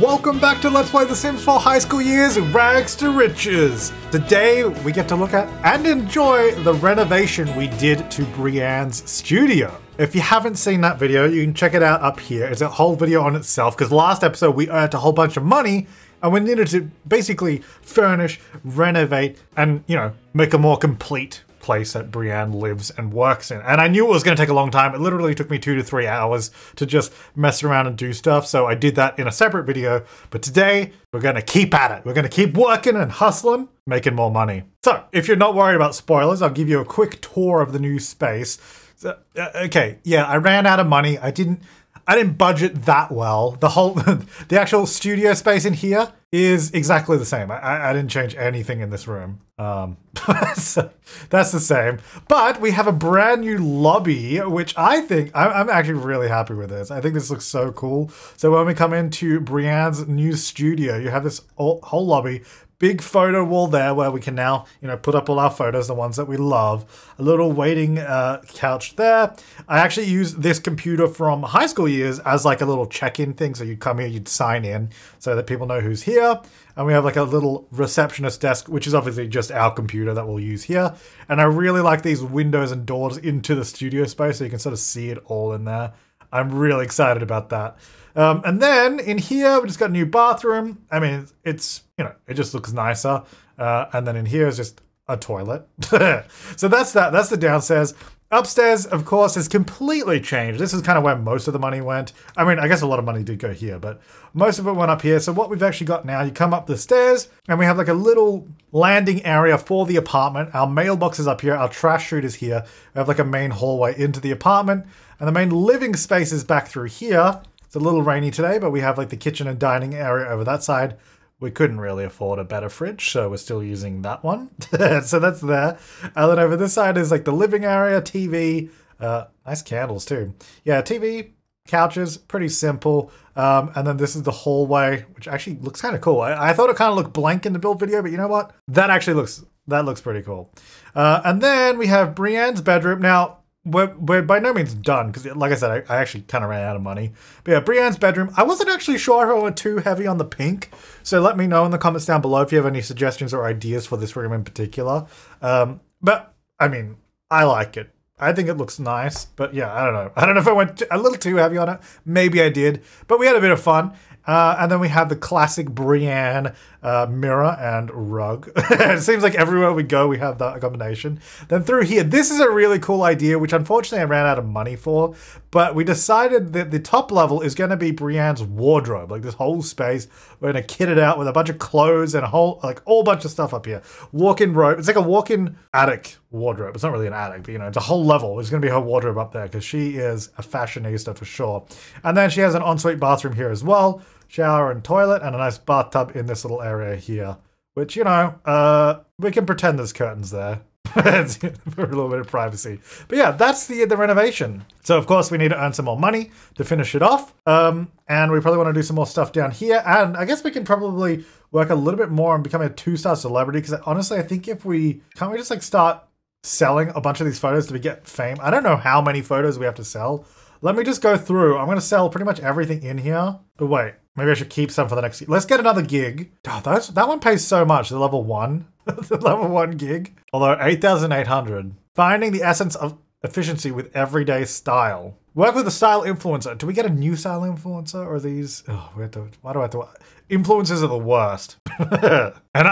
Welcome back to Let's Play The Sims for High School Years Rags to Riches. Today we get to look at and enjoy the renovation we did to Breanne's studio. If you haven't seen that video, you can check it out up here. It's a whole video on itself because last episode we earned a whole bunch of money and we needed to basically furnish, renovate, and, you know, make a more complete place that Breanne lives and works in. And I knew it was going to take a long time. It literally took me 2 to 3 hours to just mess around and do stuff. So I did that in a separate video. But today, we're going to keep at it. We're going to keep working and hustling, making more money. So if you're not worried about spoilers, I'll give you a quick tour of the new space. So, okay, yeah, I ran out of money. I didn't budget that well. The actual studio space in here is exactly the same. I didn't change anything in this room. So that's the same. But we have a brand new lobby, which I think, I'm actually really happy with this. I think this looks so cool. So when we come into Breanne's new studio, you have this whole lobby. Big photo wall there where we can now, you know, put up all our photos, the ones that we love. A little waiting couch there. I actually used this computer from high school years as like a little check-in thing. So you'd come here, you'd sign in so that people know who's here. And we have like a little receptionist desk, which is obviously just our computer that we'll use here. And I really like these windows and doors into the studio space so you can sort of see it all in there. I'm really excited about that. And then in here, we just got a new bathroom. I mean, it's, you know, it just looks nicer. And then in here is just a toilet. So that's that. That's the downstairs. Upstairs, of course, is completely changed. This is kind of where most of the money went. I mean, I guess a lot of money did go here, but most of it went up here. So what we've actually got now, you come up the stairs and we have like a little landing area for the apartment. Our mailbox is up here. Our trash chute is here. We have like a main hallway into the apartment and the main living space is back through here. It's a little rainy today, but we have like the kitchen and dining area over that side. We couldn't really afford a better fridge, so we're still using that one. So that's there. And then over this side is like the living area, TV, nice candles too. Yeah, TV, couches, pretty simple. And then this is the hallway, which actually looks kind of cool. I thought it kind of looked blank in the build video, but you know what? That looks pretty cool. And then we have Breanne's bedroom. Now, we're by no means done because, like I said, I actually kind of ran out of money. But yeah, Breanne's bedroom. I wasn't actually sure if I went too heavy on the pink. So let me know in the comments down below if you have any suggestions or ideas for this room in particular. But, I mean, I like it. I think it looks nice. But yeah, I don't know. I don't know if I went a little too heavy on it. Maybe I did. But we had a bit of fun. And then we have the classic Breanne mirror and rug. It seems like everywhere we go, we have that combination. Then through here, this is a really cool idea, which unfortunately I ran out of money for, but we decided that the top level is going to be Breanne's wardrobe, like this whole space. We're going to kit it out with a bunch of clothes and a whole, like all bunch of stuff up here. Walk-in robe. It's like a walk-in attic wardrobe. It's not really an attic, but you know, it's a whole level. It's going to be her wardrobe up there because she is a fashionista for sure. And then she has an ensuite bathroom here as well. Shower and toilet and a nice bathtub in this little area here, which, you know, we can pretend there's curtains there for a little bit of privacy. But yeah, that's the renovation. So of course we need to earn some more money to finish it off. And we probably want to do some more stuff down here. And I guess we can probably work a little bit more on becoming a 2-star celebrity. Cause honestly, I think if we, can't we just like start selling a bunch of these photos to get fame? I don't know how many photos we have to sell. Let me just go through. I'm going to sell pretty much everything in here. But wait, maybe I should keep some for the next. Let's get another gig. Oh, that one pays so much. The level one. The level one gig. Although 8,800. Finding the essence of efficiency with everyday style. Work with a style influencer. Do we get a new style influencer or are these? Oh, we have to, why do I have to? Influencers are the worst. And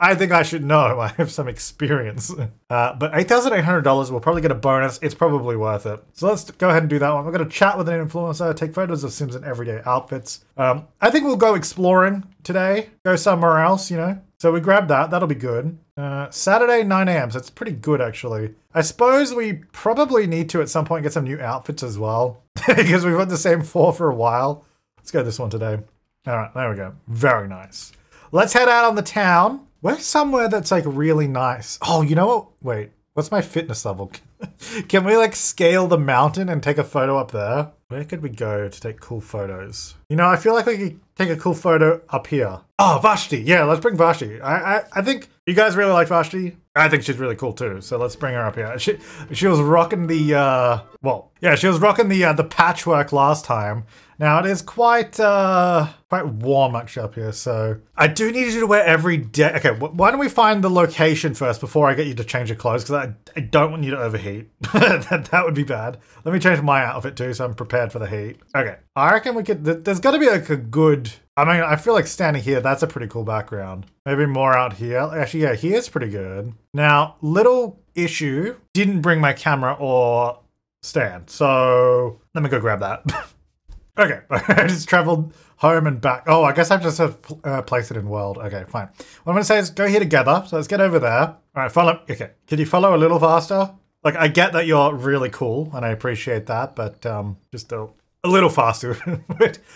I think I should know. I have some experience. But $8,800, we'll probably get a bonus. It's probably worth it. So let's go ahead and do that one. We're going to chat with an influencer, take photos of Sims in everyday outfits. I think we'll go exploring today. Go somewhere else, you know. So we grab that. That'll be good. Saturday, 9 a.m. So it's pretty good, actually. I suppose we probably need to, at some point, get some new outfits as well. Because we've had the same four for a while. Let's go this one today. All right, there we go. Very nice. Let's head out on the town. Where's somewhere that's like really nice? Oh, you know what? Wait, what's my fitness level? Can we like scale the mountain and take a photo up there? Where could we go to take cool photos? You know, I feel like we could take a cool photo up here. Oh, Vashti. Yeah, let's bring Vashti. I think you guys really like Vashti. I think she's really cool too, so let's bring her up here. She was rocking the, well, yeah, she was rocking the patchwork last time. Now it is quite, quite warm actually up here, so I do need you to wear every day. Okay, why don't we find the location first before I get you to change your clothes, because I don't want you to overheat. That would be bad. Let me change my outfit too, so I'm prepared for the heat. Okay, I reckon we could, there's got to be like a good, I mean, I feel like standing here, that's a pretty cool background. Maybe more out here. Actually, yeah, here's pretty good. Now, little issue, didn't bring my camera or stand, so let me go grab that. Okay, I just traveled home and back. Oh, I guess I just have placed it in world. Okay, fine. What I'm gonna say is go here together. So let's get over there. All right, follow. Okay, can you follow a little faster? Like, I get that you're really cool and I appreciate that, but just a little faster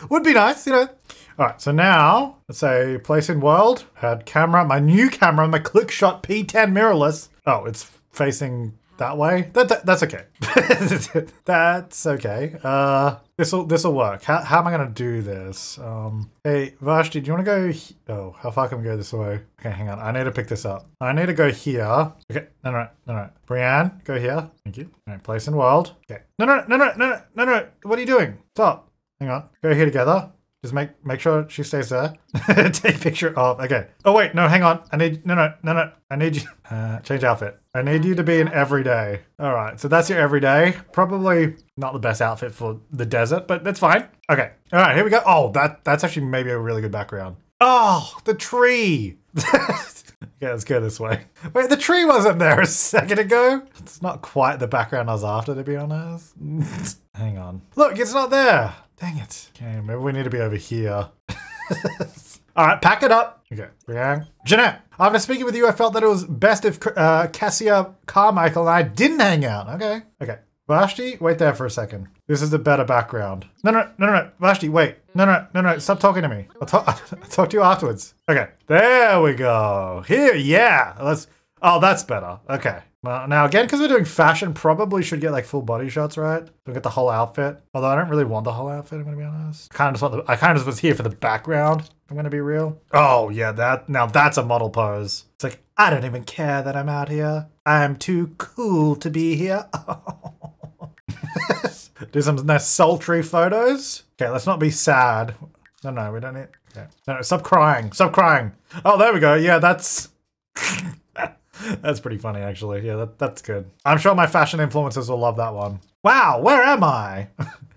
would be nice, you know? All right, so now let's say place in world, add camera, my new camera, my ClickShot P10 mirrorless. Oh, it's facing that way? That's okay. That's okay. This'll work. How am I gonna do this? Hey, Vashti, do you wanna go? Oh, how far can we go this way? Okay, hang on, I need to pick this up. I need to go here. Okay, no. Breanne, go here. Thank you. All right, place in world. Okay. No. What are you doing? Stop. Hang on, go here together. Just make sure she stays there. Take picture of, okay. Oh wait, no, hang on. I need, no. I need you, change outfit. I need you to be in everyday. All right, so that's your everyday. Probably not the best outfit for the desert, but that's fine. Okay, all right, here we go. Oh, that's actually maybe a really good background. Oh, the tree. Okay, let's go this way. Wait, the tree wasn't there a second ago. It's not quite the background I was after, to be honest. Hang on. Look, it's not there. Dang it. Okay, maybe we need to be over here. All right, pack it up. Okay, Breanne. Jeanette, after speaking with you, I felt that it was best if Cassia Carmichael and I didn't hang out. Okay. Okay, Vashti, wait there for a second. This is a better background. No, Vashti, wait. No, stop talking to me. I'll talk to you afterwards. Okay, there we go. Here, yeah. Let's, oh, that's better. Okay. Well, now again, because we're doing fashion, probably should get like full body shots, right? We'll get the whole outfit. Although I don't really want the whole outfit, I'm gonna be honest. I kind of just was here for the background, if I'm gonna be real. Oh yeah, now that's a model pose. It's like, I don't even care that I'm out here. I'm too cool to be here. Do some nice sultry photos. Okay, let's not be sad. No, we don't need, okay. No, stop crying. Oh, there we go, yeah, that's. That's pretty funny, actually. Yeah, that's good. I'm sure my fashion influencers will love that one. Wow, where am I?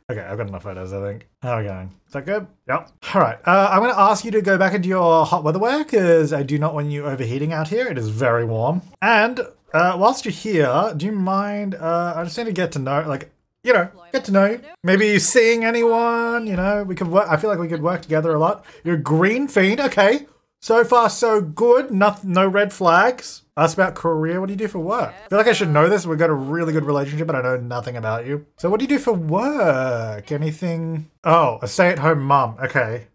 Okay, I've got enough photos, I think. How are we going? Is that good? Yep. All right, I'm gonna ask you to go back into your hot weather wear because I do not want you overheating out here. It is very warm. And whilst you're here, do you mind, I just need to get to know, like, you know, get to know you. Maybe you seeing anyone, you know, we could work, I feel like we could work together a lot. You're a green fiend, okay. So far, so good. No red flags. Ask about career. What do you do for work? I feel like I should know this. We've got a really good relationship, but I know nothing about you. So what do you do for work? Anything? Oh, a stay-at-home mom. Okay.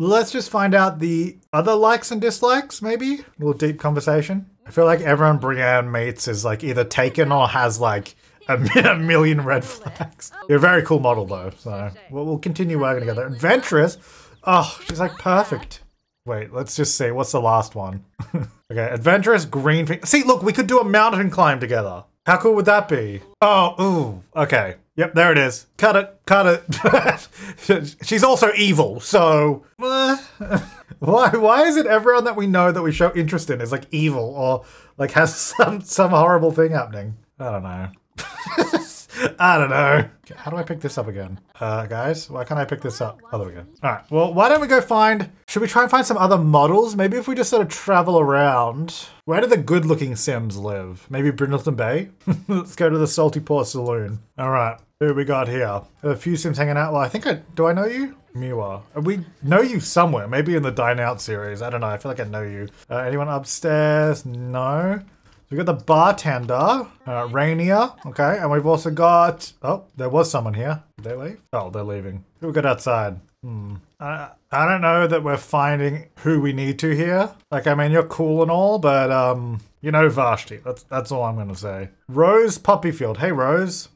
Let's just find out the other likes and dislikes, maybe? A little deep conversation. I feel like everyone Breanne meets is like either taken or has like a million red flags. You're a very cool model though, so we'll continue working together. Adventurous. Oh, she's like perfect. Wait, let's just see. What's the last one? Okay, adventurous green thing. See, look, we could do a mountain climb together. How cool would that be? Oh, ooh, okay. Yep, there it is. Cut it. She's also evil, so. Why is it everyone that we know that we show interest in is like evil or like has some horrible thing happening? I don't know. I don't know. How do I pick this up again? Guys, why can't I pick this up? Oh, there we go. All right, well, why don't we go find, should we try and find some other models? Maybe if we just sort of travel around. Where do the good looking Sims live? Maybe Brindleton Bay? Let's go to the Salty Paw Saloon. All right, who have we got here? A few Sims hanging out. Well, I think do I know you? Miwa. We know you somewhere, maybe in the Dine Out series. I don't know, I feel like I know you. Anyone upstairs? No. We got the bartender, Rainier, okay, and we've also got, oh, there was someone here. Did they leave? Oh, they're leaving. Who we got outside? I don't know that we're finding who we need to here. Like, I mean, you're cool and all, but, you know Vashti. That's all I'm gonna say. Rose Poppyfield. Hey, Rose.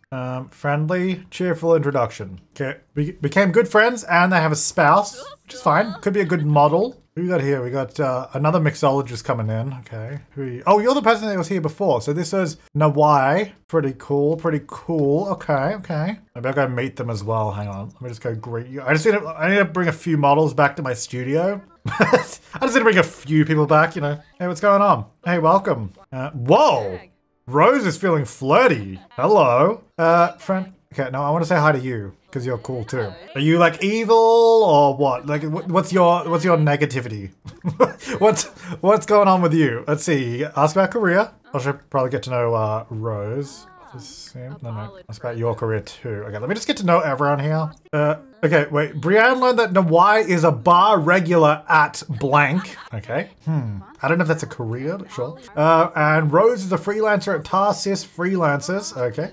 Friendly, cheerful introduction. Okay, we became good friends and they have a spouse, which is fine. Could be a good model. Who we got here? We got another mixologist coming in. Okay. Oh, you're the person that was here before. So this is Nawai. Pretty cool. Pretty cool. Okay. Okay. Maybe I'll go meet them as well. Hang on. Let me just go greet you. I need to bring a few models back to my studio. I just need to bring a few people back, you know. Hey, what's going on? Hey, welcome. Whoa. Rose is feeling flirty. Hello. Friend. Okay, no, I want to say hi to you because you're cool too. Are you like evil or what? Like, what's your negativity? what's going on with you? Let's see. Ask about career. I should probably get to know Rose. No. Ask about your career too. Okay, let me just get to know everyone here. Okay, wait. Breanne learned that Nawai is a bar regular at blank. Okay. I don't know if that's a career, but sure. And Rose is a freelancer at Tarsis Freelancers. Okay.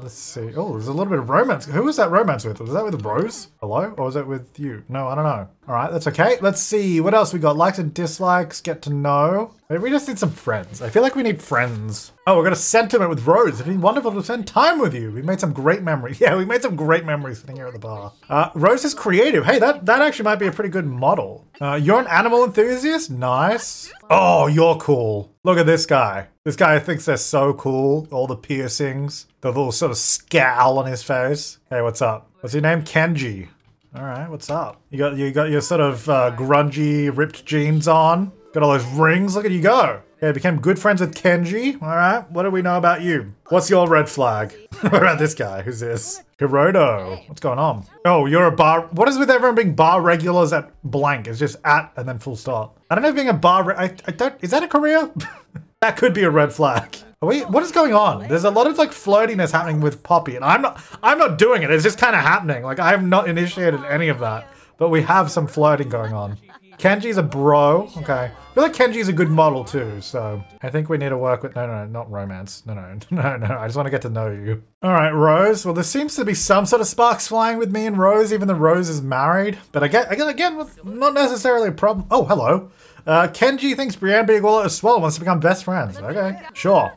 Let's see. Oh, there's a little bit of romance. Who was that romance with? Was that with Rose? Hello? Or was it with you? No, I don't know. All right, that's okay. Let's see. What else we got? Likes and dislikes. Get to know. Maybe we just need some friends. I feel like we need friends. Oh, we're going to sentiment with Rose. It'd be wonderful to spend time with you. We made some great memories. Yeah, we made some great memories sitting here at the bar. Rose is creative. Hey, that actually might be a pretty good model. You're an animal enthusiast? Nice. Oh, you're cool. Look at this guy. This guy thinks they're so cool. All the piercings. The little sort of scowl on his face. Hey, what's up? What's your name? Kenji. All right, what's up? You got your sort of grungy, ripped jeans on. Got all those rings. Look at you go. Yeah, became good friends with Kenji. All right, what do we know about you? What's your red flag? What about this guy? Who's this? Hirodo. What's going on? Oh, you're a bar. What is with everyone being bar regulars at blank? It's just at and then full stop. I don't know if being a bar. I don't. Is that a career? That could be a red flag. Are we? What is going on? There's a lot of like flirtiness happening with Poppy, and I'm not doing it. It's just kind of happening. Like I have not initiated any of that, but we have some flirting going on. Kenji's a bro. Okay. I feel like Kenji's a good model too, so I think we need to work with... No, not romance. No. I just want to get to know you. All right, Rose. Well, there seems to be some sort of sparks flying with me and Rose, even though Rose is married. But again, not necessarily a problem. Oh, hello. Kenji thinks Breanne Bigwallet as well wants to become best friends. Okay, sure.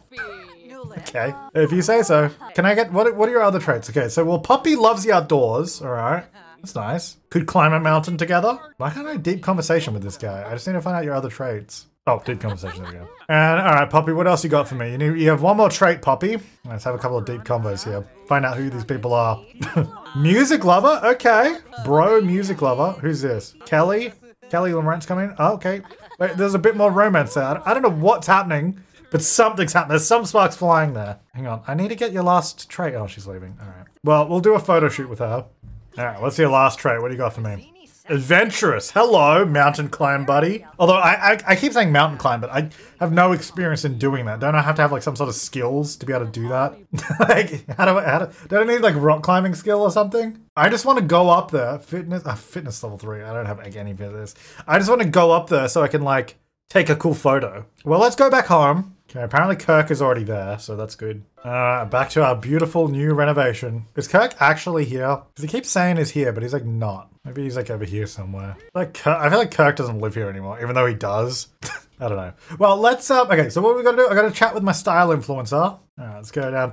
Okay, if you say so. Can I get... What are your other traits? Okay, so, well, Poppy loves the outdoors. All right. That's nice. Could climb a mountain together. Why can't I have deep conversation with this guy? I just need to find out your other traits. Oh, deep conversation, there we go. And all right, Poppy, what else you got for me? You have one more trait, Poppy. Let's have a couple of deep convos here. Find out who these people are. Music lover, okay. Bro, music lover, who's this? Kelly? Kelly Lamarant's coming? Oh, okay. Wait, there's a bit more romance there. I don't know what's happening, but something's happening. There's some sparks flying there. Hang on, I need to get your last trait. Oh, she's leaving, all right. Well, we'll do a photo shoot with her. All right, what's your last trait? What do you got for me? Adventurous. Hello, mountain climb buddy. Although I keep saying mountain climb, but I have no experience in doing that. Don't I have to have like some sort of skills to be able to do that? Like, don't I need like rock climbing skill or something? I just want to go up there. Fitness level 3. I don't have like any bit of this. I just want to go up there so I can like take a cool photo. Well, let's go back home. Okay, apparently Kirk is already there, so that's good. Back to our beautiful new renovation. Is Kirk actually here? Because he keeps saying he's here, but he's like not. Maybe he's like over here somewhere. Like Kirk, I feel like Kirk doesn't live here anymore, even though he does. I don't know. Well, let's okay, so what we gotta do? I gotta chat with my style influencer. All right, let's go down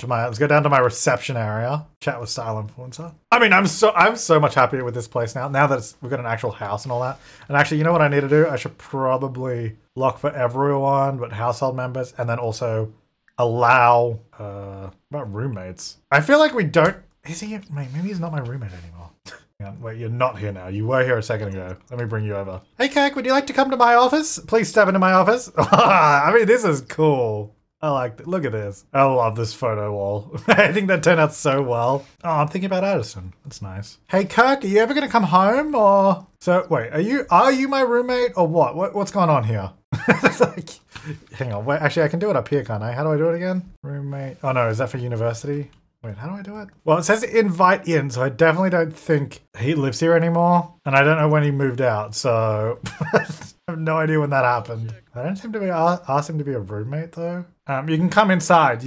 to my reception area. Chat with style influencer. I mean, I'm so much happier with this place now. Now that we've got an actual house and all that. And actually, you know what I need to do? I should probably lock for everyone, but household members, and then also allow about roommates. I feel like we don't. Is he? Maybe he's not my roommate anymore. Wait, you're not here now. You were here a second ago. Let me bring you over. Hey, Kirk, would you like to come to my office? Please step into my office. I mean, this is cool. I like it. Look at this. I love this photo wall. I think that turned out so well. Oh, I'm thinking about Addison. That's nice. Hey, Kirk, are you ever going to come home or... So, wait, are you my roommate or what? What's going on here? Like, hang on. Wait, actually, I can do it up here, can't I? How do I do it again? Roommate. Oh, no. Is that for university? Wait, how do I do it? Well, it says invite in, so I definitely don't think he lives here anymore. And I don't know when he moved out, so... I have no idea when that happened. I don't seem to be asked him to be a roommate though. You can come inside.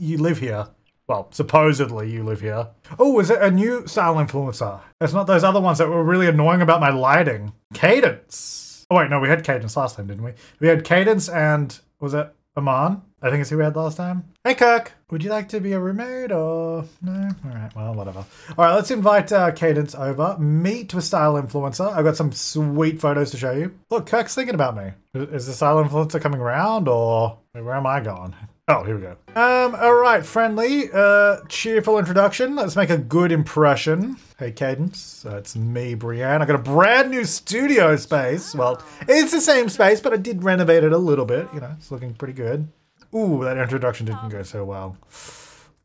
You live here. Well, supposedly you live here. Oh, is it a new style influencer? It's not those other ones that were really annoying about my lighting. Cadence. Oh wait, no, we had Cadence last time, didn't we? We had Cadence and was it? Aamon, I think it's who we had last time. Hey, Kirk, would you like to be a roommate or no? All right, well, whatever. All right, let's invite Cadence over. Meet with style influencer. I've got some sweet photos to show you. Look, Kirk's thinking about me. Is the style influencer coming around or where am I going? Oh, here we go. All right, friendly, cheerful introduction. Let's make a good impression. Hey, Cadence, it's me, Breanne. I got a brand new studio space. Well, it's the same space, but I did renovate it a little bit. You know, it's looking pretty good. Ooh, that introduction didn't go so well.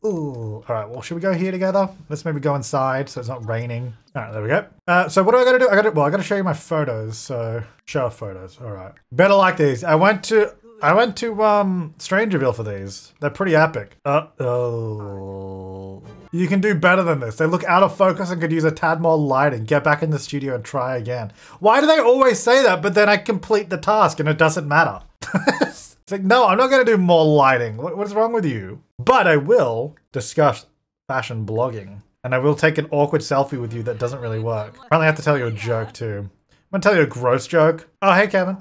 Ooh, all right, well, should we go here together? Let's maybe go inside so it's not raining. All right, there we go. So what do I gotta do? Well, I gotta show you my photos, so show photos, all right. Better like these. I went to StrangerVille for these. They're pretty epic. Oh. You can do better than this. They look out of focus and could use a tad more lighting. Get back in the studio and try again. Why do they always say that, but then I complete the task and it doesn't matter? It's like, no, I'm not gonna do more lighting. What is wrong with you? But I will discuss fashion blogging. And I will take an awkward selfie with you that doesn't really work. Apparently I have to tell you a joke too. I'm gonna tell you a gross joke. Oh, hey, Kevin.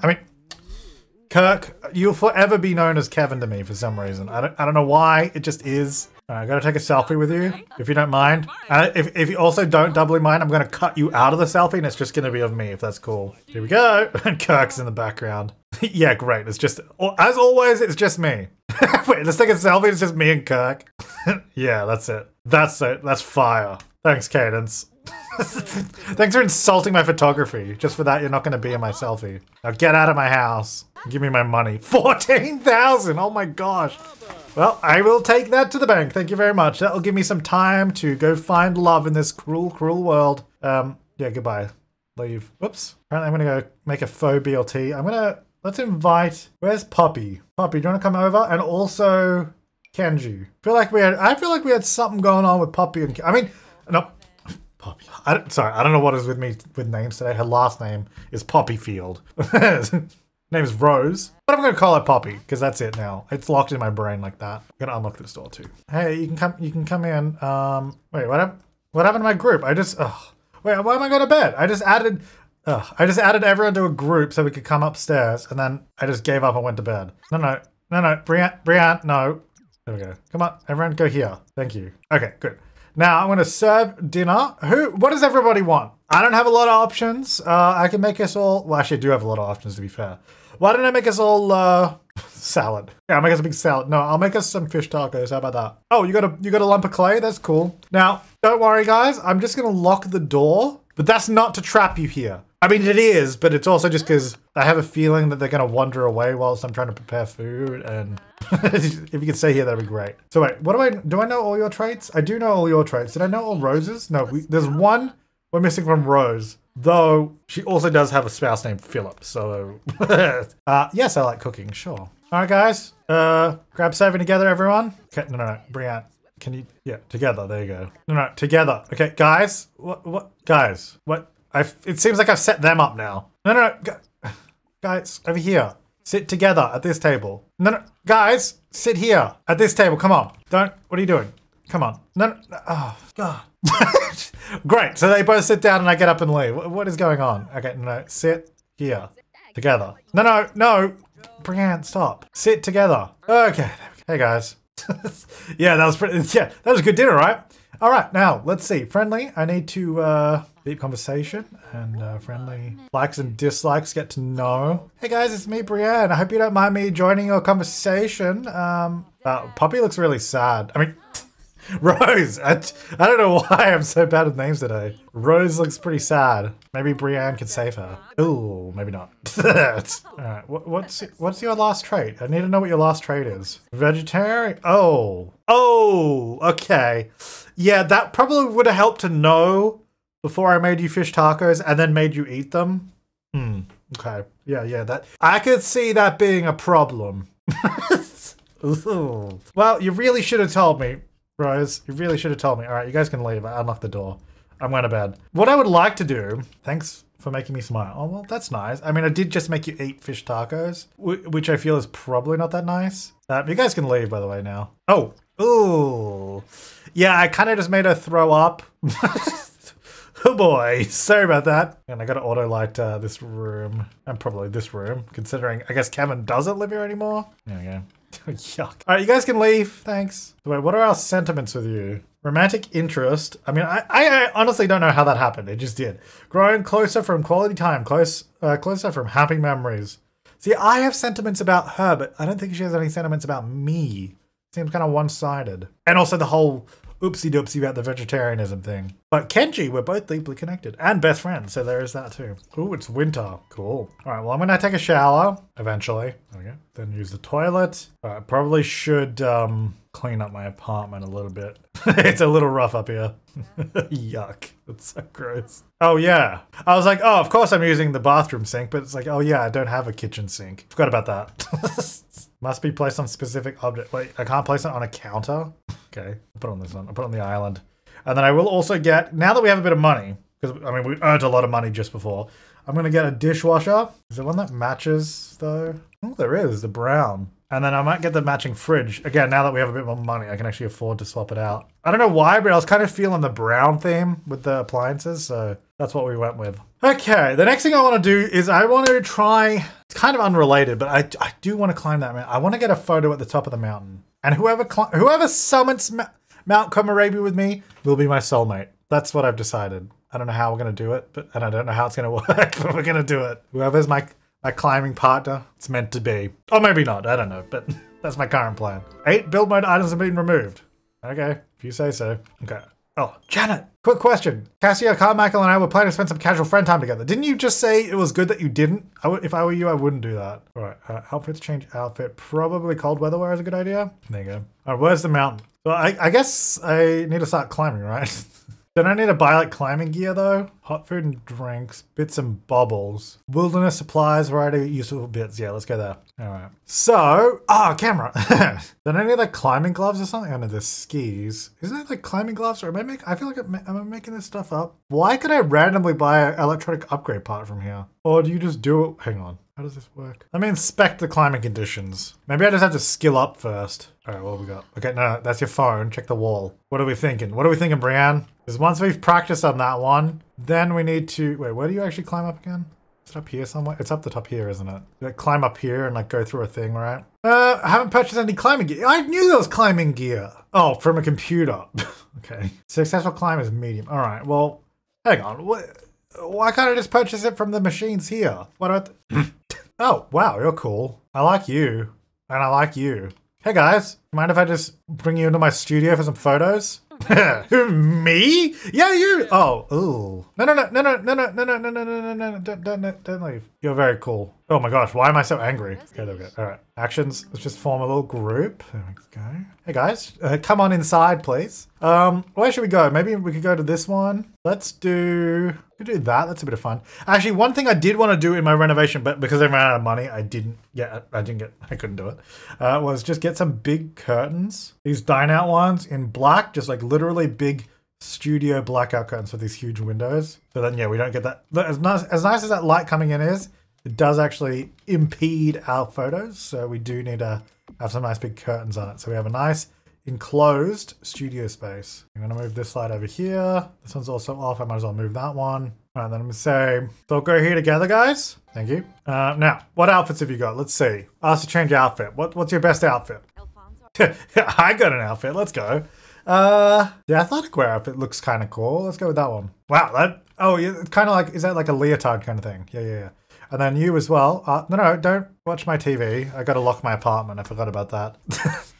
Kirk, you'll forever be known as Kevin to me for some reason. I don't know why, it just is. I gotta take a selfie with you, if you don't mind. If you also don't doubly mind, I'm gonna cut you out of the selfie and it's just gonna be of me, if that's cool. Here we go, and Kirk's in the background. Yeah, great, it's just, as always, it's just me. Wait, let's take a selfie, it's just me and Kirk. Yeah, that's it. That's it, that's fire. Thanks, Cadence. Thanks for insulting my photography. Just for that, you're not gonna be in my selfie. Now get out of my house. Give me my money. 14,000! Oh my gosh. Well, I will take that to the bank. Thank you very much. That will give me some time to go find love in this cruel, cruel world. Yeah, goodbye. Leave. Whoops. Apparently I'm gonna go make a faux BLT. Let's invite, where's Poppy? Poppy, do you wanna come over? And also Kenji. I feel like we had something going on with Poppy and Poppy. Sorry, I don't know what is with me with names today. Her last name is Poppyfield. Name is Rose, but I'm gonna call it Poppy because that's it now. It's locked in my brain like that. I'm gonna unlock this door too. Hey, you can come in. Wait, what happened to my group? Wait, why am I going to bed? I just added everyone to a group so we could come upstairs, and then I just gave up and went to bed. No, Breanne, no. There we go. Come on, everyone, go here. Thank you. Okay, good. Now I'm gonna serve dinner. What does everybody want? I don't have a lot of options. I can make us all, well, actually I do have a lot of options to be fair. Why don't I make us all salad? Yeah, I'll make us a big salad. No, I'll make us some fish tacos, how about that? Oh, you got a lump of clay? That's cool. Now, don't worry guys, I'm just gonna lock the door, but that's not to trap you here. I mean, it is, but it's also just because I have a feeling that they're gonna wander away whilst I'm trying to prepare food, and if you could stay here, that'd be great. So wait, do I know all your traits? I do know all your traits. Did I know all Rose's? No, there's one we're missing from Rose, though she also does have a spouse named Philip, so. Yes, I like cooking, sure. All right, guys, grab serving together, everyone. Okay, no, Breanne. Yeah, together, there you go. No, together. Okay, guys, what? It seems like I've set them up now. No, guys, over here. Sit together at this table. No, guys, sit here at this table. Come on. What are you doing? Come on. No. Oh, God. Great. So they both sit down and I get up and leave. What is going on? Okay, no, sit here together. No. Breanne, stop. Sit together. Okay. Hey, guys. Yeah, that was a good dinner, right? All right, now, let's see. Friendly, I need to, deep conversation and friendly likes and dislikes, get to know. Hey guys, it's me, Breanne. I hope you don't mind me joining your conversation. Poppy looks really sad. I mean, Rose, I don't know why I'm so bad at names today. Rose looks pretty sad. Maybe Breanne can save her. Ooh, maybe not. All right, what's your last trait? I need to know what your last trait is. Vegetarian, oh, okay. Yeah, that probably would have helped to know before I made you fish tacos and then made you eat them. Okay. Yeah, that I could see that being a problem. Well, you really should have told me, Rose. You really should have told me. All right, you guys can leave. I unlocked the door. I'm going to bed. What I would like to do, thanks for making me smile. Oh, well, that's nice. I mean, I did just make you eat fish tacos, which I feel is probably not that nice. You guys can leave, by the way, now. Oh, ooh. Yeah, I kind of just made her throw up. Oh boy, sorry about that. And I gotta auto light this room, and probably this room, considering I guess Kevin doesn't live here anymore. There we go. Yuck. All right, you guys can leave. Thanks. So wait, what are our sentiments with you? Romantic interest. I mean, I honestly don't know how that happened. It just did. Growing closer from quality time. Closer from happy memories. See, I have sentiments about her, but I don't think she has any sentiments about me. Seems kind of one-sided. And also the whole oopsie-doopsie about the vegetarianism thing. But Kenji, we're both deeply connected. And best friends, so there is that too. Ooh, it's winter. Cool. All right, well, I'm going to take a shower eventually. Okay. Then use the toilet. All right, probably should clean up my apartment a little bit. It's a little rough up here. Yuck. That's so gross. Oh, yeah. I was like, oh, of course I'm using the bathroom sink, but it's like, oh, yeah, I don't have a kitchen sink. Forgot about that. Must be placed on specific object. Wait, I can't place it on a counter? Okay, I'll put on this one. I'll put on the island. And then I will also get, now that we have a bit of money, because, I mean, we earned a lot of money just before, I'm going to get a dishwasher. Is there one that matches, though? Oh, there is, the brown. And then I might get the matching fridge. Again, now that we have a bit more money, I can actually afford to swap it out. I don't know why, but I was kind of feeling the brown theme with the appliances, so that's what we went with. Okay, the next thing I want to do is I want to try, it's kind of unrelated, but I do want to climb that mountain. I want to get a photo at the top of the mountain. And whoever summits Mount Komorabi with me will be my soulmate. That's what I've decided. I don't know how we're going to do it, but, and I don't know how it's going to work, but we're going to do it. Whoever's my climbing partner, it's meant to be. Or maybe not, I don't know, but that's my current plan. 8 build mode items have been removed. Okay, if you say so. Okay. Oh, Janet, quick question. Cassia Carmichael and I were planning to spend some casual friend time together. Didn't you just say it was good that you didn't? If I were you, I wouldn't do that. All right, outfits change outfit. Probably cold weather wear is a good idea. There you go. All right, where's the mountain? Well, I guess I need to start climbing, right? Don't I need to buy like climbing gear though? Hot food and drinks, bits and bobbles. Wilderness supplies, variety of useful bits. Yeah, let's go there. All right. So, camera. Don't I need like climbing gloves or something? I know there's skis. Isn't it like climbing gloves? Or am I am I making this stuff up? Why could I randomly buy an electronic upgrade part from here? Or do you just do it? Hang on. How does this work? Let me inspect the climbing conditions. Maybe I just have to skill up first. All right, what have we got? Okay, no, that's your phone. Check the wall. What are we thinking? What are we thinking, Breanne? Because once we've practiced on that one, then we need to... Wait, where do you actually climb up again? Is it up here somewhere? It's up the top here, isn't it? Like climb up here and like go through a thing, right? I haven't purchased any climbing gear. I knew there was climbing gear. Oh, from a computer. Okay. Successful climb is medium. All right, well, hang on. Why can't I just purchase it from the machines here? What do I... Oh, wow, you're cool. I like you. And I like you. Hey guys, mind if I just bring you into my studio for some photos? Who, me? Yeah, you! Oh, ooh. No, don't leave. You're very cool. Oh my gosh, why am I so angry? Okay, there we go. All right, actions. Let's just form a little group. There we go. Hey guys, come on inside, please. Where should we go? Maybe we could go to this one. Let's do... We could do that. That's a bit of fun. Actually, one thing I did want to do in my renovation, but because I ran out of money, I couldn't do it, was just get some big curtains. These dine-out ones in black, just like literally big studio blackout curtains with these huge windows. So then, yeah, we don't get that. As nice as that light coming in is, it does actually impede our photos. So we do need to have some nice big curtains on it. So we have a nice enclosed studio space. I'm gonna move this slide over here. This one's also off. I might as well move that one. All right, then I'm gonna say, so we'll go here together, guys. Thank you. Now, what outfits have you got? Let's see. Ask to change outfit. What's your best outfit? I got an outfit. Let's go. The athletic wear outfit looks kind of cool. Let's go with that one. Wow. Oh, it's kind of like, is that like a leotard kind of thing? Yeah. And then you as well. No, don't watch my TV. I got to lock my apartment. I forgot about that.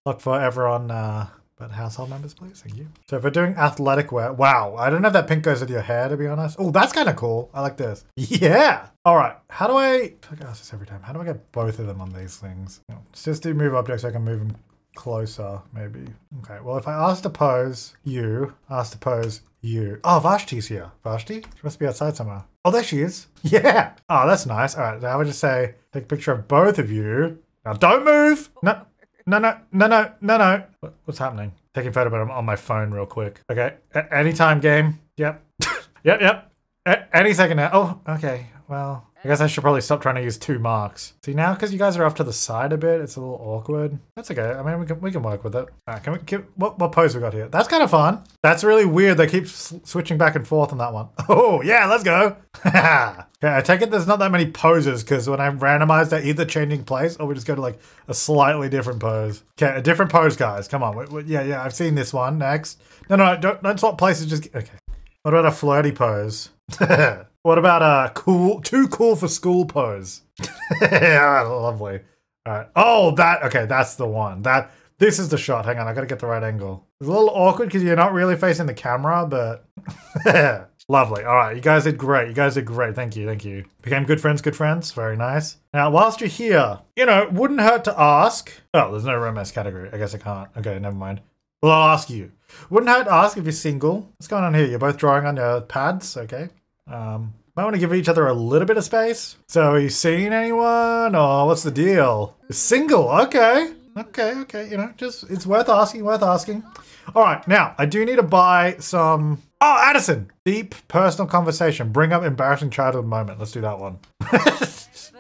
Lock for everyone but household members, please. Thank you. So if we're doing athletic wear, wow. I don't know if that pink goes with your hair, to be honest. Oh, that's kind of cool. I like this. Yeah. All right. How do I feel like I ask this every time. How do I get both of them on these things? Let's just do move objects so I can move them closer, maybe. Okay, well, if I ask to pose you, Oh, Vashti's here. Vashti? She must be outside somewhere. Oh, there she is. Yeah. Oh, that's nice. All right, now I would just say, take a picture of both of you. Now, don't move. No. What's happening? Taking photo, but I'm on my phone real quick. Okay, anytime game. Yep. Any second now. Oh, okay. Well, I guess I should probably stop trying to use two marks. See now, because you guys are off to the side a bit, it's a little awkward. That's okay. I mean, we can work with it. All right, can we give what pose we got here? That's kind of fun. That's really weird. They keep switching back and forth on that one. Oh yeah, let's go. Yeah, I take it there's not that many poses because when I randomize, they're either changing place or we just go to like a slightly different pose. Okay, a different pose, guys. Come on. Yeah. I've seen this one. Next. No. Don't swap places. Just okay. What about a flirty pose? What about a cool, too cool for school pose? Yeah, lovely. All right. Oh, okay, that's the one. This is the shot. Hang on, I gotta get the right angle. It's a little awkward because you're not really facing the camera, but lovely. All right, you guys did great. You guys did great. Thank you. Became good friends, Very nice. Now, whilst you're here, you know, wouldn't hurt to ask. Oh, there's no romance category. I guess I can't. Okay, never mind. Well, I'll ask you. Wouldn't hurt to ask if you're single. What's going on here? You're both drawing on your pads, okay? Might want to give each other a little bit of space. So, are you seeing anyone? Or what's the deal? You're single, okay. You know, just it's worth asking. All right, now I do need to buy some. Oh, Addison, deep personal conversation. Bring up embarrassing childhood moment. Let's do that one.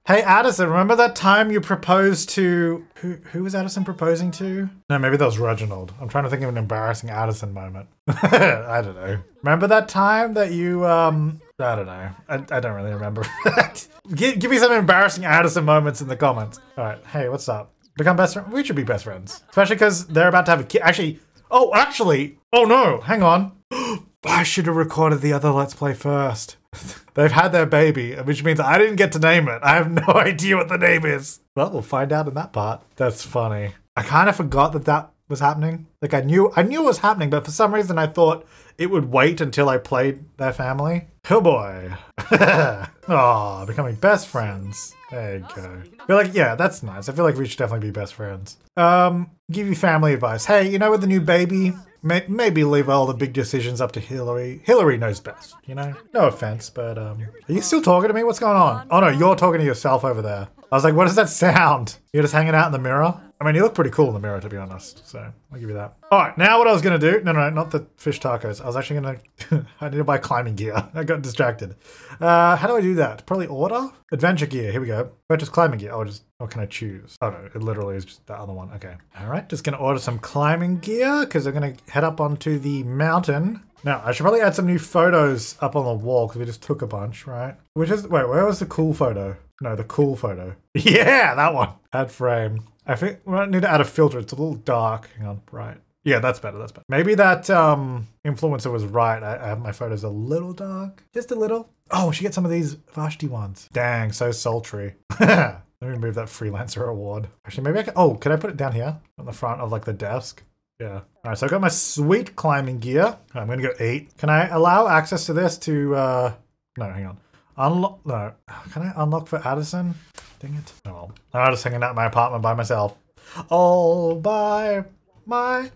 Hey, Addison, remember that time you proposed to who was Addison proposing to? No, maybe that was Reginald. I'm trying to think of an embarrassing Addison moment. I don't know. Remember that time that you I don't know. I don't really remember. Give me some embarrassing Addison moments in the comments. All right. Hey, what's up? Become best friends? We should be best friends. Especially because they're about to have a kid. Actually. Oh no, hang on. I should have recorded the other Let's Play first. They've had their baby, which means I didn't get to name it. I have no idea what the name is. Well, we'll find out in that part. That's funny. I kind of forgot that was happening. Like I knew it was happening, but for some reason I thought it would wait until I played their family. Oh boy. Oh, becoming best friends. There you go. I feel like, yeah, that's nice. I feel like we should definitely be best friends. Give you family advice. Hey, you know, with the new baby, maybe leave all the big decisions up to Hillary. Hillary knows best, you know? No offense, but are you still talking to me? What's going on? Oh no, you're talking to yourself over there. I was like, what does that sound? You're just hanging out in the mirror? I mean, you look pretty cool in the mirror, to be honest. So I'll give you that. All right, now what I was gonna do, no, not the fish tacos. I was actually gonna, I need to buy climbing gear. I got distracted. How do I do that? Probably order? Adventure gear, here we go. Purchase climbing gear, what can I choose? Oh no, it literally is just the other one, okay. All right, just gonna order some climbing gear because I'm gonna head up onto the mountain. Now, I should probably add some new photos up on the wall because we just took a bunch, right? Wait, where was the cool photo? No, the cool photo. Yeah, that one. Add frame. I think we might need to add a filter. It's a little dark. Hang on, bright. Yeah, that's better. Maybe that influencer was right. I have my photos a little dark, just a little. Oh, we should get some of these Vashti ones. Dang, so sultry. Let me move that freelancer award. Actually, maybe I can, oh, could I put it down here on the front of like the desk? Yeah. All right, so I got my sweet climbing gear. I'm gonna go eat. Can I allow access to this to, no, hang on. Unlock, no, can I unlock for Addison? Dang it. Oh well, I'm just hanging out in my apartment by myself. All by myself.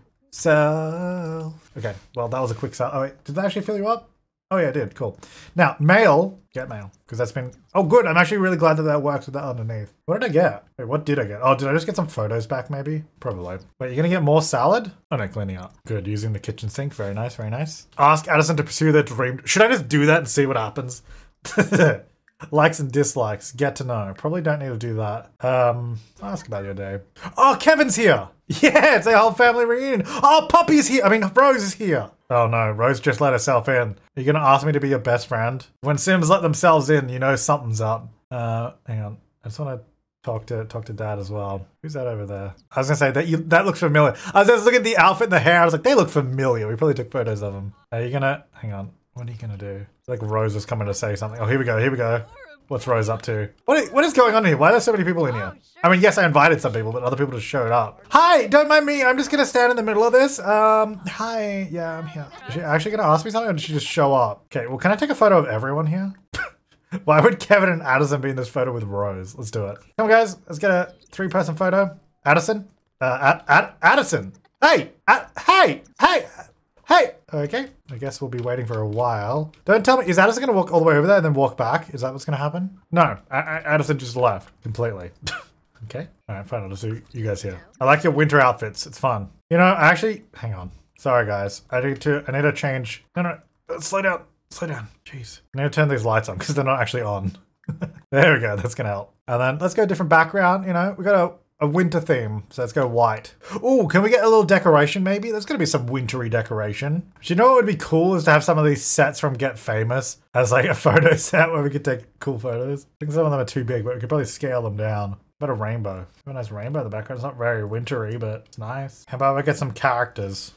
Okay, well that was a quick start. Oh wait, did that actually fill you up? Oh yeah, it did, cool. Now, mail, get mail, because that's been, oh good, I'm actually really glad that works with that underneath. What did I get? Wait, what did I get? Oh, did I just get some photos back maybe? Probably. Wait, you're gonna get more salad? Oh no, cleaning up. Good, using the kitchen sink, very nice. Ask Addison to pursue their dream. Should I just do that and see what happens? Likes and dislikes, get to know. Probably don't need to do that. Ask about your day. Oh, Kevin's here! Yeah, it's a whole family reunion. Oh, Poppy's here! I mean, Rose is here! Oh no, Rose just let herself in. Are you gonna ask me to be your best friend? When Sims let themselves in, you know something's up. Hang on. I just wanna talk to Dad as well. Who's that over there? I was gonna say, that looks familiar. I was just looking at the outfit and the hair, I was like, they look familiar. We probably took photos of them. Are you gonna, hang on. What are you gonna do? It's like Rose was coming to say something. Oh, here we go. What's Rose up to? What is going on here? Why are there so many people in here? I mean, yes, I invited some people, but other people just showed up. Hi, don't mind me. I'm just gonna stand in the middle of this. Hi, yeah, I'm here. Is she actually gonna ask me something or did she just show up? Okay, well, can I take a photo of everyone here? Why would Kevin and Addison be in this photo with Rose? Let's do it. Come on, guys, let's get a 3-person photo. Addison, Addison. Hey, hey. Okay, I guess we'll be waiting for a while. Don't tell me, is Addison gonna walk all the way over there and then walk back? Is that what's gonna happen? No, Addison just left completely. Okay, all right, fine, I'll just do you guys here. I like your winter outfits, it's fun. You know, actually, hang on. Sorry guys, I need to change. No, slow down, jeez. I need to turn these lights on because they're not actually on. There we go, that's gonna help. And then let's go different background, you know, we got a winter theme, so let's go white. Oh, can we get a little decoration maybe? There's gonna be some wintry decoration. But you know what would be cool is to have some of these sets from Get Famous as like a photo set where we could take cool photos. I think some of them are too big, but we could probably scale them down. But a rainbow. A nice rainbow in the background. It's not very wintry, but it's nice. How about we get some characters?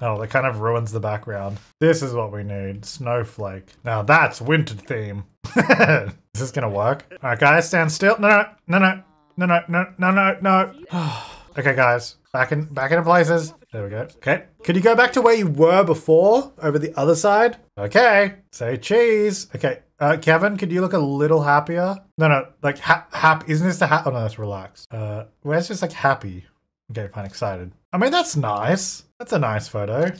Oh, that kind of ruins the background. This is what we need. Snowflake. Now that's winter theme. Is this gonna work? All right, guys, stand still. No, no, no, no, no, no, no, no, no, no. Okay, guys, back into places. There we go. Okay. Could you go back to where you were before? Over the other side? Okay. Say cheese. Okay. Kevin, could you look a little happier? No, no, like happy. Isn't this the happy? Oh no, that's relaxed. Where's just like happy? Okay, fine, excited. I mean, that's nice. That's a nice photo.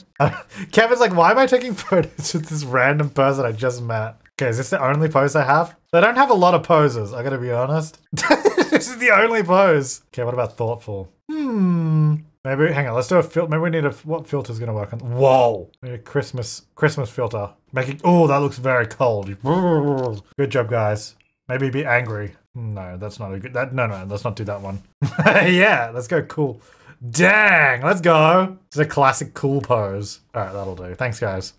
Kevin's like, why am I taking photos with this random person I just met? Okay, is this the only pose I have? They don't have a lot of poses, I gotta be honest. This is the only pose. Okay, what about thoughtful? Hmm. Maybe, hang on, let's do a filter. Maybe we need a, what filter's gonna work on? Whoa! We need a Christmas filter. Making, oh, that looks very cold. Good job, guys. Maybe be angry. No, that's not a good, that, no, no, let's not do that one. Yeah, let's go cool. Dang, let's go. This is a classic cool pose. All right, that'll do. Thanks, guys.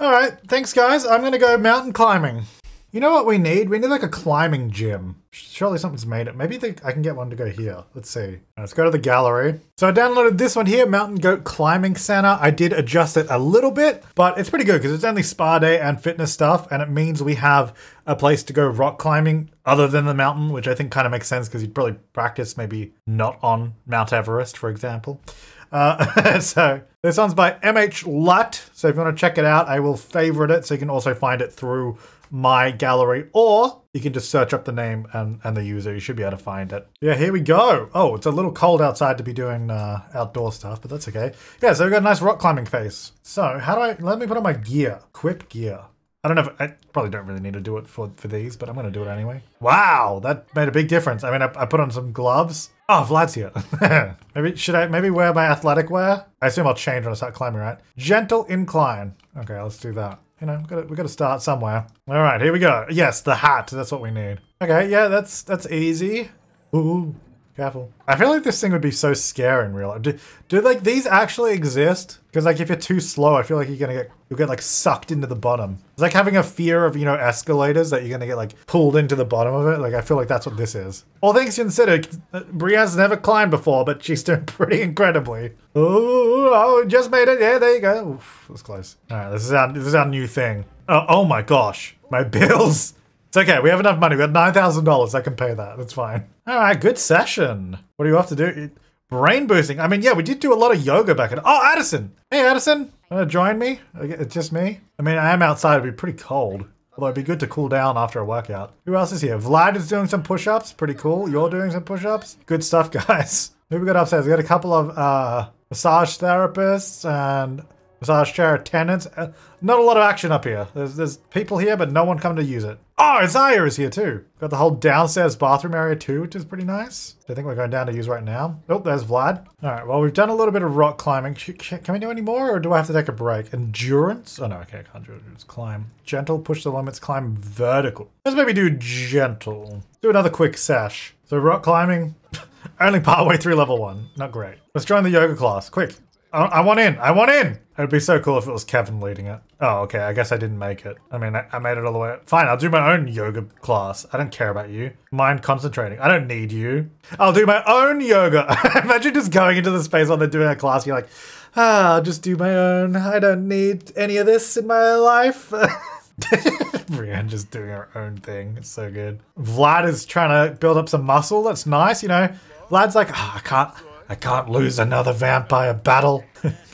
All right, thanks, guys. I'm gonna go mountain climbing. You know what we need? We need like a climbing gym. Surely something's made it. Maybe I can get one to go here. Let's see. Let's go to the gallery. So I downloaded this one here, Mountain Goat Climbing Center. I did adjust it a little bit, but it's pretty good because it's only spa day and fitness stuff. And it means we have a place to go rock climbing other than the mountain, which I think kind of makes sense because you'd probably practice maybe not on Mount Everest, for example. So this one's by MH Lut. So if you want to check it out, I will favorite it. So you can also find it through my gallery, or you can just search up the name and the user. You should be able to find it. Yeah, here we go. Oh, it's a little cold outside to be doing outdoor stuff, but that's okay. Yeah, so we've got a nice rock climbing face. So how do I, let me put on my gear, equip gear. I don't know if, I probably don't really need to do it for these, but I'm gonna do it anyway. Wow, that made a big difference. I mean, I put on some gloves. Oh, Vlad's here. Maybe wear my athletic wear? I assume I'll change when I start climbing, right? Gentle incline. Okay, let's do that. You know, we gotta start somewhere. All right, here we go. Yes, the hat, that's what we need. Okay, yeah, that's easy. Ooh, careful. I feel like this thing would be so scary in real life. Do like these actually exist? Because like if you're too slow, I feel like you'll get like sucked into the bottom. It's like having a fear of, you know, escalators that you're gonna get like pulled into the bottom of it. Like I feel like that's what this is. All things considered, Breanne's never climbed before, but she's doing pretty incredibly. Ooh, oh, just made it. Yeah, there you go. Oof, that was close. All right, this is our new thing. Oh my gosh, my bills. It's okay, we have enough money. We got $9,000. I can pay that. That's fine. All right, good session. What do you have to do? Brain boosting. I mean, yeah, we did do a lot of yoga back in. Oh, Addison. Hey, Addison. Want to join me? It's just me. I mean, I am outside. It'd be pretty cold. Although it'd be good to cool down after a workout. Who else is here? Vlad is doing some push-ups. Pretty cool. You're doing some push-ups. Good stuff, guys. Who we got upstairs? We got a couple of massage therapists and massage chair attendants. Not a lot of action up here. There's people here, but no one come to use it. Oh, Zaya is here too. Got the whole downstairs bathroom area too, which is pretty nice. I think we're going down to use right now. Oh, there's Vlad. All right, well, we've done a little bit of rock climbing. Can we do any more or do I have to take a break? Endurance? Oh no, okay, I can't do it. Just climb. Gentle, push the limits, climb vertical. Let's maybe do gentle. Do another quick sesh. So rock climbing, only partway through level one. Not great. Let's join the yoga class, quick. I want in, I want in! It'd be so cool if it was Kevin leading it. Oh, okay, I guess I didn't make it. I mean, I made it all the way. Fine, I'll do my own yoga class. I don't care about you. Mind concentrating, I don't need you. I'll do my own yoga. Imagine just going into the space while they're doing a class, you're like, ah, I'll just do my own. I don't need any of this in my life. Breanne just doing her own thing, it's so good. Vlad is trying to build up some muscle, that's nice, you know. Vlad's like, oh, I can't lose another vampire battle.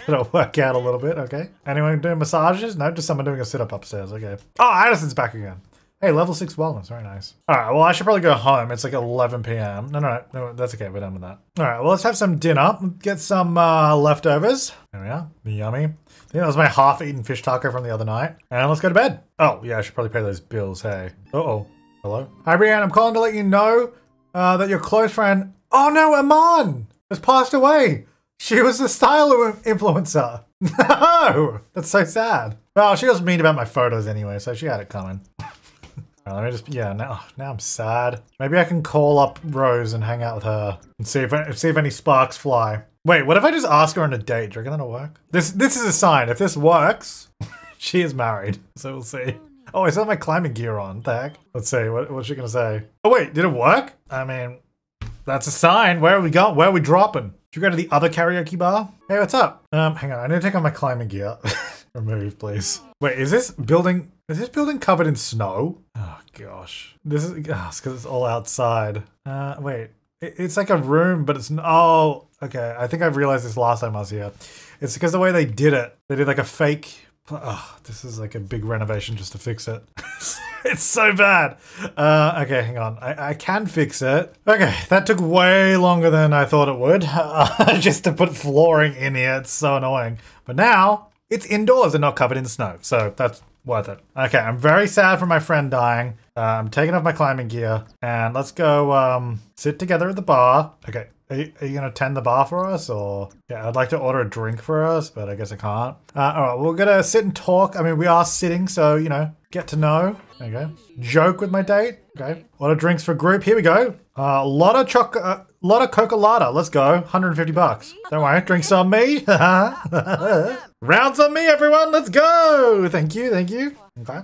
It'll work out a little bit, okay. Anyone doing massages? No, just someone doing a sit-up upstairs, okay. Oh, Addison's back again. Hey, level 6 wellness, very nice. All right, well, I should probably go home. It's like 11 p.m. No, no, no, that's okay, we're done with that. All right, well, let's have some dinner. Get some leftovers. There we are, yummy. I think that was my half-eaten fish taco from the other night. And let's go to bed. Oh, yeah, I should probably pay those bills, hey. Uh-oh, hello? Hi, Breanne, I'm calling to let you know that your close friend, oh no, Aamon! Has passed away. She was the style influencer. No, that's so sad. Well, she was mean about my photos anyway, so she had it coming. Let me just, yeah, now I'm sad. Maybe I can call up Rose and hang out with her and see if any sparks fly. Wait, what if I just ask her on a date? Do you reckon that'll work? This is a sign. If this works, she is married. So we'll see. Oh, I still have my climbing gear on. What the heck? Let's see. What's she gonna say? Oh wait, did it work? I mean, that's a sign. Where are we going? Where are we dropping? Should we go to the other karaoke bar? Hey, what's up? Hang on. I need to take on my climbing gear. Remove, please. Wait, is this building? Is this building covered in snow? Oh gosh, this is because it's all outside. Wait, it's like a room, but it's oh. Okay, I think I realized this last time I was here. It's because the way they did it, they did like a fake. Oh, this is like a big renovation just to fix it. It's so bad. Okay, hang on. I can fix it. Okay, that took way longer than I thought it would. Just to put flooring in here. It's so annoying. But now it's indoors and not covered in snow. So that's worth it. Okay, I'm very sad for my friend dying. I'm taking off my climbing gear. And let's go sit together at the bar. Okay. Are you going to tend the bar for us, or...? Yeah, I'd like to order a drink for us, but I guess I can't. Alright, we're going to sit and talk. I mean, we are sitting, so, you know, get to know. There you go. Joke with my date. Okay. Order drinks for group. Here we go. A lot of Coca-Lata. Let's go. 150 bucks. Don't worry. Drinks on me. Rounds on me, everyone. Let's go. Thank you. Thank you. Okay.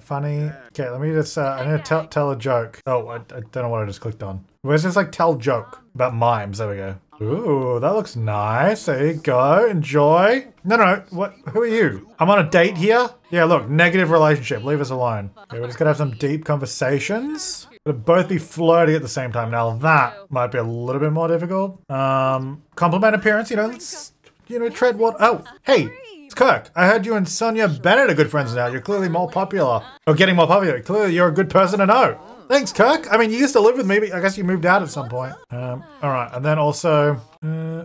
Funny. Okay, let me just... I need to tell a joke. Oh, I don't know what I just clicked on. Where's this, like, tell joke? About mimes. There we go. Ooh, that looks nice. There you go. Enjoy. No. What? Who are you? I'm on a date here? Yeah, look. Negative relationship. Leave us alone. Okay, we're just gonna have some deep conversations. We'll both be flirty at the same time. Now, that might be a little bit more difficult. Compliment appearance. You know, let's, you know, tread water. Oh, hey. It's Kirk. I heard you and Sonia Bennett are good friends now. You're clearly more popular. Or getting more popular. Clearly, you're a good person to know. Thanks, Kirk. I mean, you used to live with me, but I guess you moved out at some point. All right, and then also,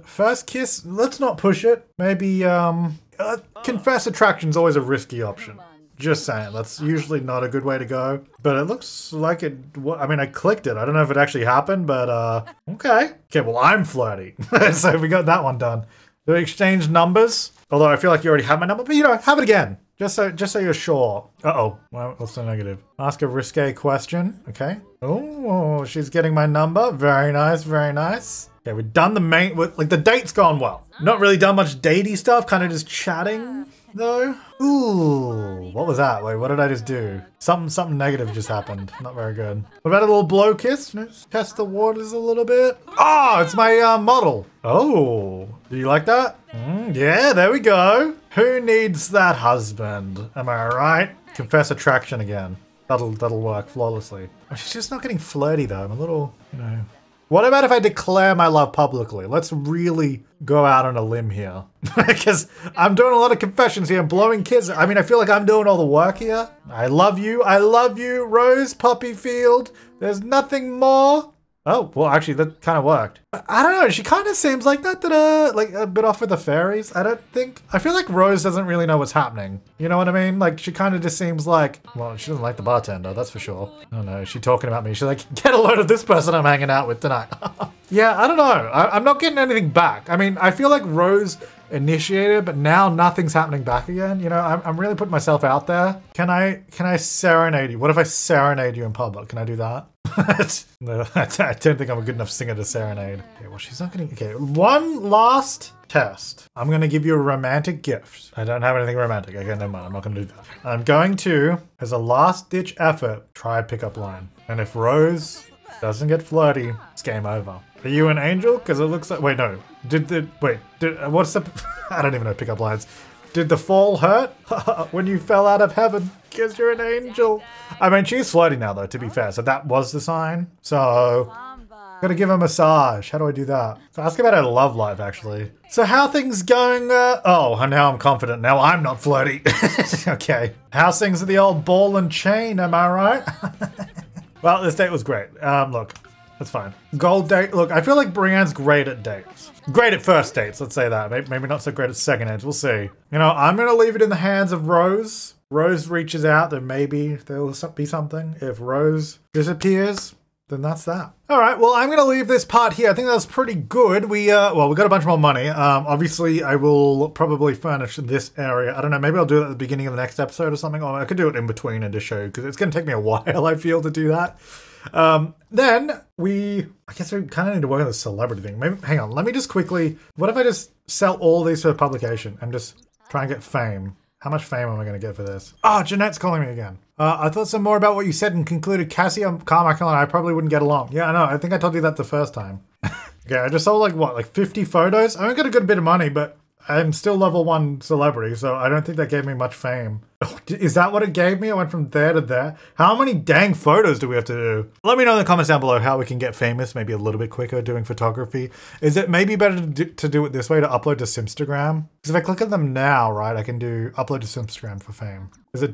first kiss. Let's not push it. Maybe confess attraction's always a risky option. Just saying, that's usually not a good way to go. But it looks like it. I mean, I clicked it. I don't know if it actually happened, but okay. Okay, well, I'm flirty, so we got that one done. Do we exchange numbers? Although I feel like you already have my number, but you know, have it again. Just so you're sure. Uh-oh. Well, what's the negative? Ask a risque question. Okay. Oh, she's getting my number. Very nice. Very nice. Okay, we've done the main... Like, the date's gone well. Not really done much datey stuff. Kind of just chatting, though. Ooh. What was that? Wait, what did I just do? Something negative just happened. Not very good. What about a little blow kiss? Let's test the waters a little bit. Oh, it's my model. Oh. Do you like that? Yeah, there we go. Who needs that husband? Am I right? Confess attraction again. That'll work flawlessly. She's just not getting flirty though. I'm a little, you know. What about if I declare my love publicly? Let's really go out on a limb here. Because I'm doing a lot of confessions here and blowing kisses. I mean, I feel like I'm doing all the work here. I love you, Rose Poppyfield. There's nothing more. Oh, well, actually, that kind of worked. I don't know. She kind of seems like that, like a bit off with the fairies. I don't think. I feel like Rose doesn't really know what's happening. You know what I mean? Like, she kind of just seems like, well, she doesn't like the bartender, that's for sure. Oh no, she's talking about me. She's like, get a load of this person I'm hanging out with tonight. Yeah, I don't know. I'm not getting anything back. I mean, I feel like Rose initiated, but now nothing's happening back again. You know, I'm really putting myself out there. Can I serenade you? What if I serenade you in public? Can I do that? No, I don't think I'm a good enough singer to serenade. Okay, well, she's not getting... Okay, one last test. I'm going to give you a romantic gift. I don't have anything romantic. Okay, never mind. I'm not going to do that. I'm going to, as a last-ditch effort, try a pickup line. And if Rose doesn't get flirty, it's game over. Are you an angel? Because it looks like... Wait, no. What's the... I don't even know pickup lines. Did the fall hurt? When you fell out of heaven, because you're an angel. I mean, she's flirty now, though, to be fair. So that was the sign. So, gotta give her a massage. How do I do that? So ask about her love life, actually. So how things going? Oh, now I'm confident. Now I'm not flirty. Okay. How's things at the old ball and chain? Am I right? Well, this date was great. Look. That's fine. Gold date. Look, I feel like Breanne's great at dates. Great at first dates, let's say that. Maybe not so great at second dates. We'll see. You know, I'm going to leave it in the hands of Rose. Rose reaches out, then maybe there'll be something. If Rose disappears, then that's that. All right, well, I'm gonna leave this part here. I think that was pretty good. We got a bunch more money. Obviously, I will probably furnish this area. I don't know, maybe I'll do it at the beginning of the next episode or something, or I could do it in between and just show you, because it's gonna take me a while, I feel, to do that. Then I guess we kind of need to work on the celebrity thing. Maybe, hang on, let me just quickly, what if I just sell all these for a publication and just try and get fame? How much fame am I going to get for this? Oh, Jeanette's calling me again. I thought some more about what you said and concluded Cassia Carmichael and I probably wouldn't get along. Yeah, I know. I think I told you that the first time. Okay, I just sold like 50 photos? I only got a good bit of money, but I'm still level 1 celebrity, so I don't think that gave me much fame. Oh, is that what it gave me? I went from there to there. How many dang photos do we have to do? Let me know in the comments down below how we can get famous, maybe a little bit quicker doing photography. Is it maybe better to do it this way, to upload to Simstagram? Because if I click on them now, right, I can do upload to Simstagram for fame. Is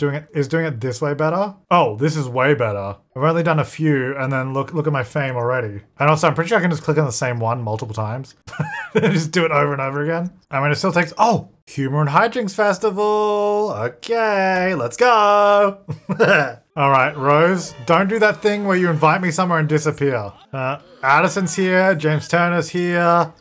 doing it this way better? Oh, this is way better. I've only done a few and then look at my fame already. And also I'm pretty sure I can just click on the same one multiple times. Just do it over and over again. I mean, it still takes, oh! Humor and Hijinks Festival. Okay, let's go. All right, Rose, don't do that thing where you invite me somewhere and disappear. Addison's here, James Turner's here,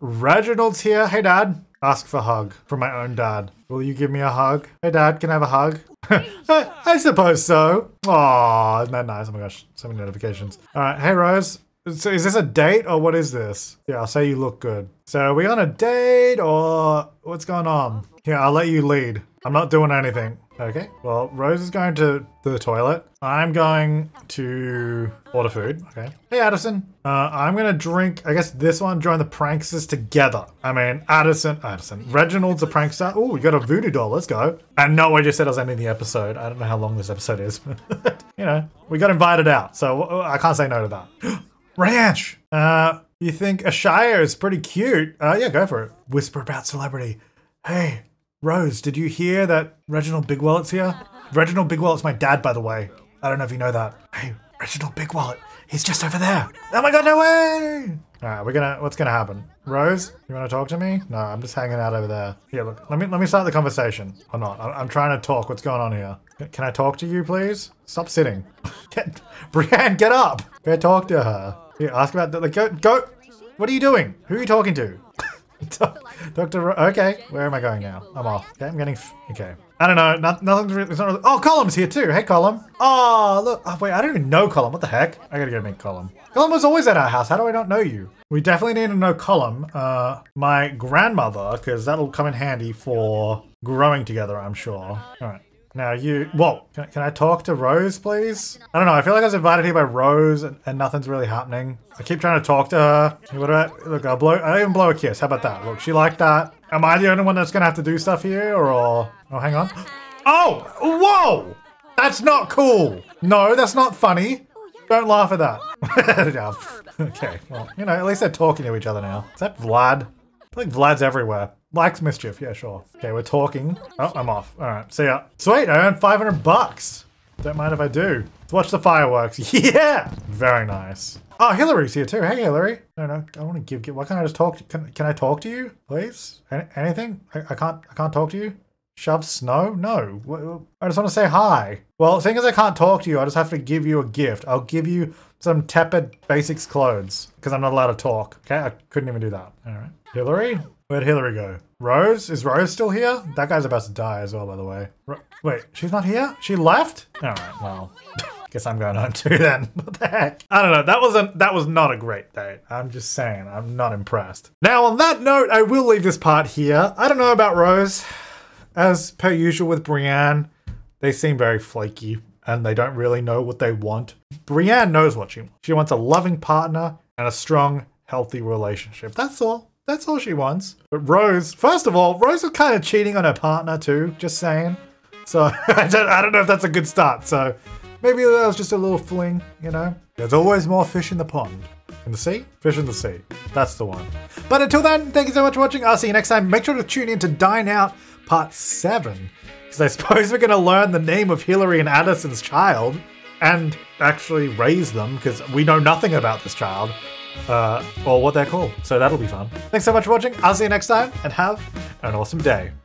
Reginald's here. Hey, Dad. Ask for hug from my own dad. Will you give me a hug? Hey, Dad, can I have a hug? I suppose so. Aw, isn't that nice? Oh my gosh, so many notifications. All right, hey, Rose. So is this a date or what is this? Yeah, I'll say you look good. So are we on a date or what's going on? Yeah, I'll let you lead. I'm not doing anything. Okay, well, Rose is going to the toilet. I'm going to order food. Okay. Hey, Addison. I'm gonna drink, I guess this one, join the pranksters together. I mean, Addison. Reginald's a prankster. Oh, we got a voodoo doll, let's go. And no, I just said I was ending the episode. I don't know how long this episode is. You know, we got invited out, so I can't say no to that. Ranch! You think Ashaya is pretty cute? Yeah, go for it. Whisper about celebrity. Hey, Rose, did you hear that Reginald Bigwallet's here? Reginald Bigwallet's my dad, by the way. I don't know if you know that. Hey, Reginald Bigwallet, he's just over there. Oh my god, no way! Alright, what's gonna happen? Rose, you wanna talk to me? No, I'm just hanging out over there. Yeah, look, let me start the conversation. Or not, I'm trying to talk, what's going on here? Can I talk to you, please? Stop sitting. Breanne, get up! Go talk to her. Here, ask about the go. What are you doing? Who are you talking to? Okay, where am I going now? I'm off. Okay, I'm getting, okay. I don't know, it's not really, oh, Colum's here too. Hey, Colum. Oh, look, oh, wait, I don't even know Colum. What the heck? I gotta go meet Colum. Colum was always at our house. How do I not know you? We definitely need to know Colum, my grandmother, because that'll come in handy for growing together, I'm sure. All right. Now you, whoa, can I talk to Rose, please? I don't know, I feel like I was invited here by Rose and nothing's really happening. I keep trying to talk to her. What about, look, I'll even blow a kiss, how about that? Look, she liked that. Am I the only one that's gonna have to do stuff here or? Oh, hang on. Oh, whoa! That's not cool. No, that's not funny. Don't laugh at that. Okay, well, you know, at least they're talking to each other now. Is that Vlad? I think Vlad's everywhere. Likes mischief, yeah, sure. Okay, we're talking. Oh, I'm off. All right, see ya. Sweet, I earned 500 bucks. Don't mind if I do. Let's watch the fireworks. Yeah! Very nice. Oh, Hillary's here too. Hey, Hillary. No, I want to give, why can't I just talk? Can I talk to you, please? Anything? I can't talk to you? Shove snow? No. I just want to say hi. Well, seeing as I can't talk to you, I just have to give you a gift. I'll give you some tepid basics clothes because I'm not allowed to talk. Okay, I couldn't even do that. All right. Hillary? Where'd Hillary go? Rose? Is Rose still here? That guy's about to die as well, by the way. Wait, she's not here? She left? All right, well, guess I'm going home too then. What the heck? I don't know, that was not a great date. I'm just saying, I'm not impressed. Now on that note, I will leave this part here. I don't know about Rose. As per usual with Breanne, they seem very flaky and they don't really know what they want. Breanne knows what she wants. She wants a loving partner and a strong, healthy relationship. That's all. That's all she wants. But Rose, first of all, Rose is kind of cheating on her partner too, just saying. So I don't know if that's a good start. So maybe that was just a little fling, you know? There's always more fish in the pond. In the sea? Fish in the sea. That's the one. But until then, thank you so much for watching. I'll see you next time. Make sure to tune in to Dine Out Part 7. Because I suppose we're going to learn the name of Hillary and Addison's child and actually raise them because we know nothing about this child. Or what they're called. So that'll be fun. Thanks so much for watching. I'll see you next time and have an awesome day.